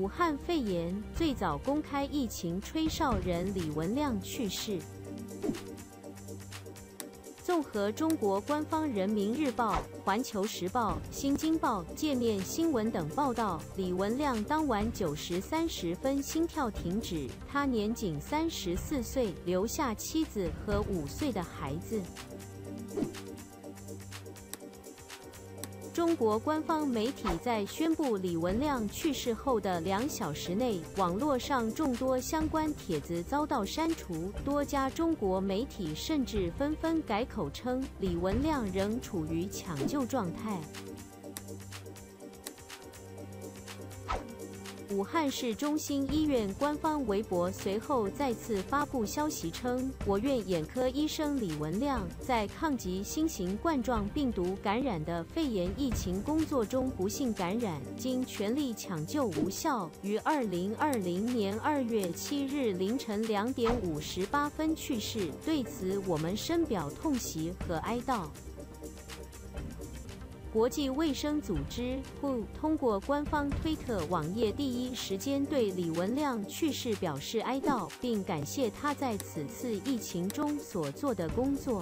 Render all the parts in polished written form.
武汉肺炎最早公开疫情吹哨人李文亮去世。综合中国官方《人民日报》、《环球时报》、《新京报》、界面新闻等报道，李文亮当晚9时30分心跳停止，他年仅34岁，留下妻子和5岁的孩子。 中国官方媒体在宣布李文亮去世后的2小时内，网络上众多相关帖子遭到删除，多家中国媒体甚至纷纷改口称李文亮仍处于抢救状态。 武汉市中心医院官方微博随后再次发布消息称，我院眼科医生李文亮在抗击新型冠状病毒感染的肺炎疫情工作中不幸感染，经全力抢救无效，于2020年2月7日凌晨2点58分去世。对此，我们深表痛惜和哀悼。 国际卫生组织 WHO 通过官方推特网页第一时间对李文亮去世表示哀悼，并感谢他在此次疫情中所做的工作。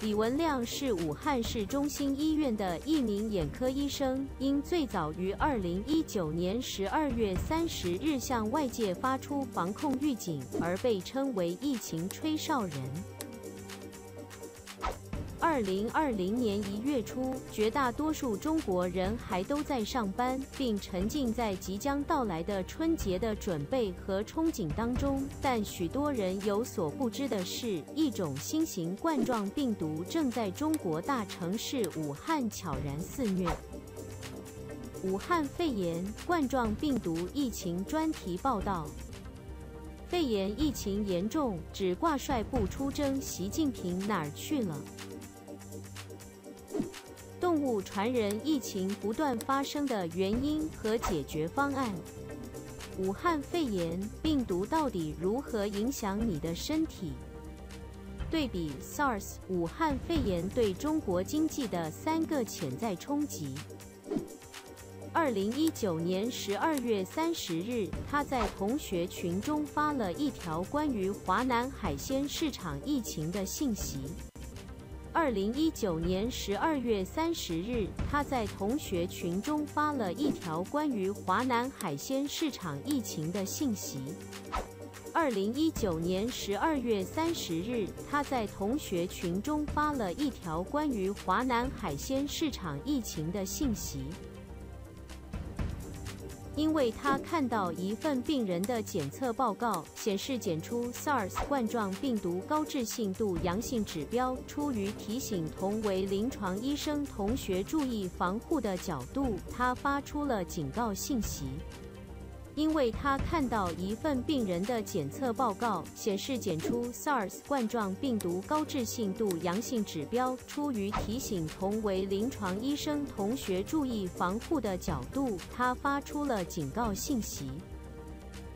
李文亮是武汉市中心医院的一名眼科医生，因最早于2019年12月30日向外界发出防控预警，而被称为“疫情吹哨人”。 2020年1月初，绝大多数中国人还都在上班，并沉浸在即将到来的春节的准备和憧憬当中。但许多人有所不知的是，一种新型冠状病毒正在中国大城市武汉悄然肆虐。 武汉肺炎冠状病毒疫情专题报道。 肺炎疫情严重，指挂帅不出征，习近平哪儿去了？ 动物传人疫情不断发生的原因和解决方案。武汉肺炎病毒到底如何影响你的身体？对比 SARS， 武汉肺炎对中国经济的3个潜在冲击。 2019年12月30日，他在同学群中发了一条关于华南海鲜市场疫情的信息。 2019年12月30日，他在同学群中发了一条关于华南海鲜市场疫情的信息。2019年12月30日，他在同学群中发了一条关于华南海鲜市场疫情的信息。 因为他看到一份病人的检测报告显示检出 SARS 冠状病毒高置信度阳性指标，出于提醒同为临床医生同学注意防护的角度，他发出了警告信息。 因为他看到一份病人的检测报告显示检出 SARS 冠状病毒高置信度阳性指标，出于提醒同为临床医生同学注意防护的角度，他发出了警告信息。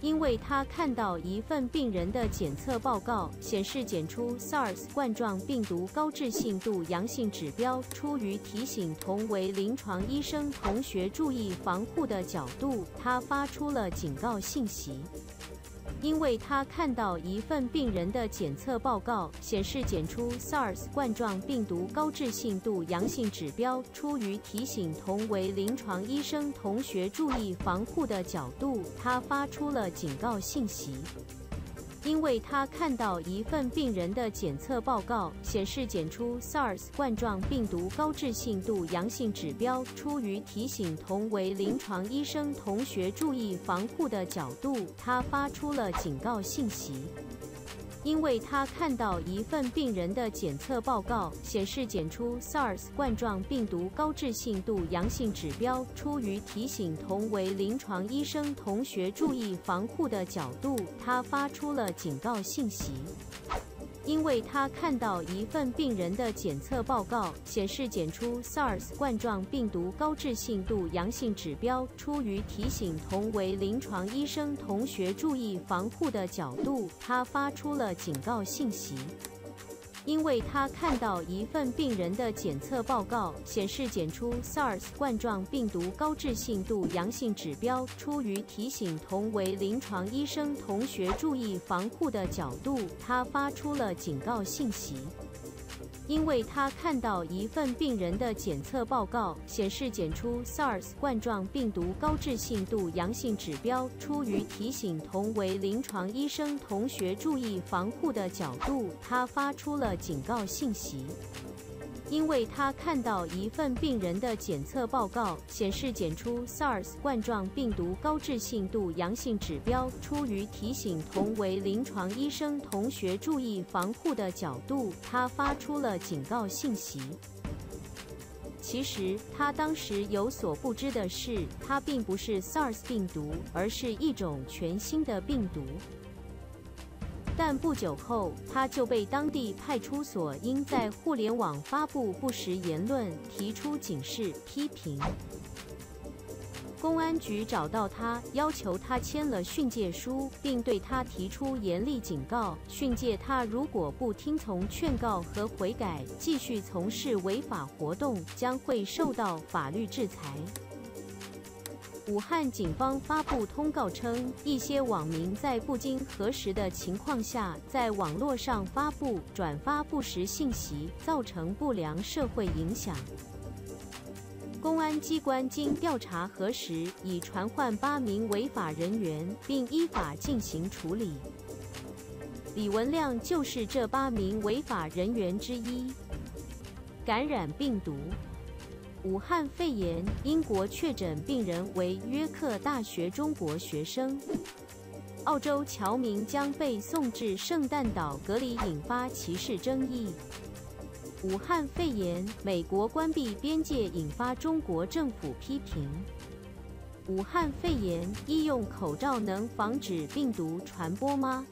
因为他看到一份病人的检测报告显示检出 SARS 冠状病毒高置信度阳性指标，出于提醒同为临床医生同学注意防护的角度，他发出了警告信息。 因为他看到一份病人的检测报告显示检出 SARS 冠状病毒高置信度阳性指标，出于提醒同为临床医生同学注意防护的角度，他发出了警告信息。 因为他看到一份病人的检测报告显示检出 SARS 冠状病毒高置信度阳性指标，出于提醒同为临床医生同学注意防护的角度，他发出了警告信息。 因为他看到一份病人的检测报告显示检出 SARS 冠状病毒高置信度阳性指标，出于提醒同为临床医生同学注意防护的角度，他发出了警告信息。 因为他看到一份病人的检测报告显示检出 SARS 冠状病毒高置信度阳性指标，出于提醒同为临床医生同学注意防护的角度，他发出了警告信息。因为他看到一份病人的检测报告显示检出 SARS 冠状病毒高致性度阳性指标。出于提醒同为临床医生同学注意防护的角度，他发出了警告信息。 因为他看到一份病人的检测报告显示检出 SARS 冠状病毒高致性度阳性指标，出于提醒同为临床医生同学注意防护的角度，他发出了警告信息。 因为他看到一份病人的检测报告显示检出 SARS 冠状病毒高致性度阳性指标，出于提醒同为临床医生同学注意防护的角度，他发出了警告信息。 其实他当时有所不知的是，它并不是 SARS 病毒，而是一种全新的病毒。 但不久后，他就被当地派出所因在互联网发布不实言论提出警示批评。公安局找到他，要求他签了训诫书，并对他提出严厉警告，训诫他如果不听从劝告和悔改，继续从事违法活动，将会受到法律制裁。 武汉警方发布通告称，一些网民在不经核实的情况下，在网络上发布、转发不实信息，造成不良社会影响。公安机关经调查核实，已传唤8名违法人员，并依法进行处理。李文亮就是这8名违法人员之一。感染病毒。 武汉肺炎，英国确诊病人为约克大学中国学生。澳洲侨民将被送至圣诞岛隔离，引发歧视争议。武汉肺炎，美国关闭边界，引发中国政府批评。武汉肺炎，医用口罩能防止病毒传播吗？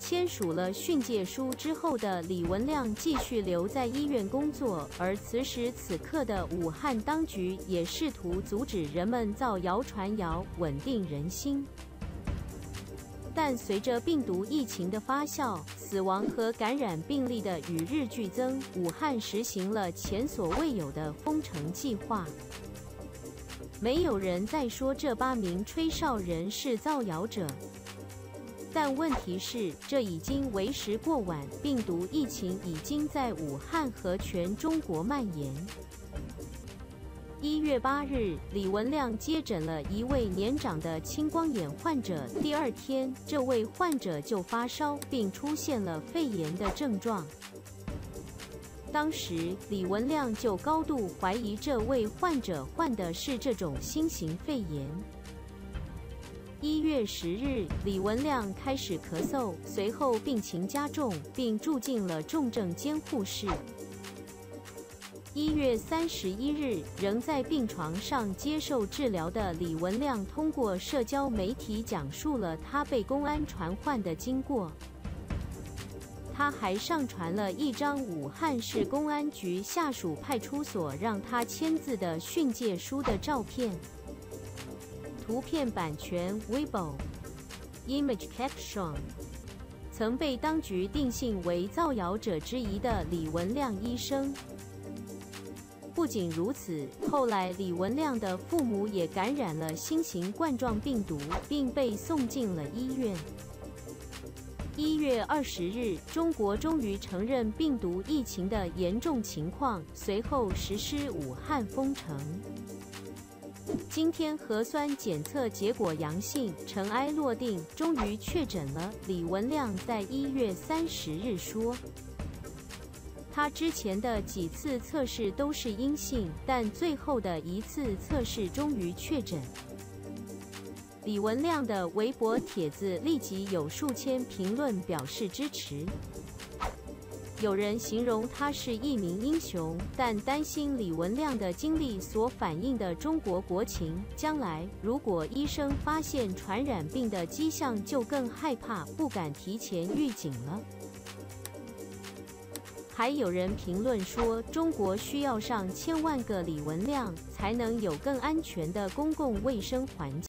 签署了训诫书之后的李文亮继续留在医院工作，而此时此刻的武汉当局也试图阻止人们造谣传谣，稳定人心。但随着病毒疫情的发酵，死亡和感染病例的与日俱增，武汉实行了前所未有的封城计划。没有人再说这8名吹哨人是造谣者。 但问题是，这已经为时过晚，病毒疫情已经在武汉和全中国蔓延。1月8日，李文亮接诊了一位年长的青光眼患者，第二天，这位患者就发烧，并出现了肺炎的症状。 当时，李文亮就高度怀疑这位患者患的是这种新型肺炎。 1月10日，李文亮开始咳嗽，随后病情加重，并住进了重症监护室。1月31日，仍在病床上接受治疗的李文亮通过社交媒体讲述了他被公安传唤的经过。他还上传了一张武汉市公安局下属派出所让他签字的训诫书的照片。 图片版权 Weibo Image Caption。曾被当局定性为造谣者之一的李文亮医生，不仅如此，后来李文亮的父母也感染了新型冠状病毒，并被送进了医院。1月20日，中国终于承认病毒疫情的严重情况，随后实施武汉封城。 今天核酸检测结果阳性，尘埃落定，终于确诊了。李文亮在1月30日说，他之前的几次测试都是阴性，但最后的一次测试终于确诊。李文亮的微博帖子立即有数千评论表示支持。 有人形容他是一名英雄，但担心李文亮的经历所反映的中国国情，将来如果医生发现传染病的迹象，就更害怕，不敢提前预警了。还有人评论说，中国需要上千万个李文亮，才能有更安全的公共卫生环境。